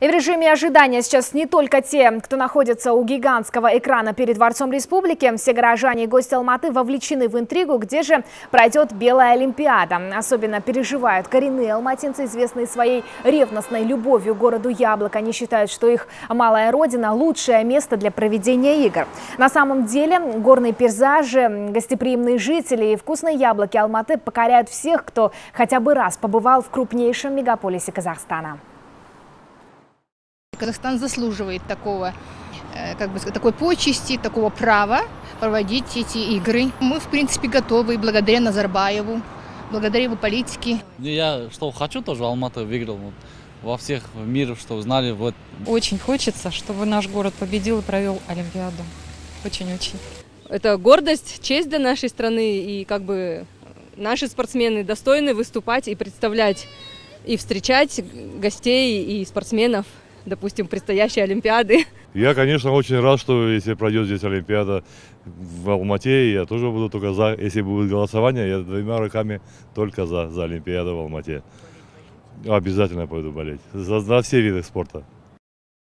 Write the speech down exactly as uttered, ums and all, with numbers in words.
И в режиме ожидания сейчас не только те, кто находится у гигантского экрана перед Дворцом Республики. Все горожане и гости Алматы вовлечены в интригу, где же пройдет Белая Олимпиада. Особенно переживают коренные алматинцы, известные своей ревностной любовью к городу яблок. Они считают, что их малая родина – лучшее место для проведения игр. На самом деле горные пейзажи, гостеприимные жители и вкусные яблоки Алматы покоряют всех, кто хотя бы раз побывал в крупнейшем мегаполисе Казахстана. Казахстан заслуживает такого, как бы, такой почести, такого права проводить эти игры. Мы, в принципе, готовы благодаря Назарбаеву, благодаря его политике. Я что хочу, тоже Алматы выиграл вот, во всех мирах, что узнали. Вот. Очень хочется, чтобы наш город победил и провел Олимпиаду. Очень-очень. Это гордость, честь для нашей страны, и как бы наши спортсмены достойны выступать и представлять, и встречать гостей и спортсменов. Допустим, предстоящей Олимпиады. Я, конечно, очень рад, что если пройдет здесь Олимпиада в Алмате, я тоже буду только за. Если будет голосование, я двумя руками только за, за Олимпиаду в Алмате. Обязательно пойду болеть. За, за все виды спорта.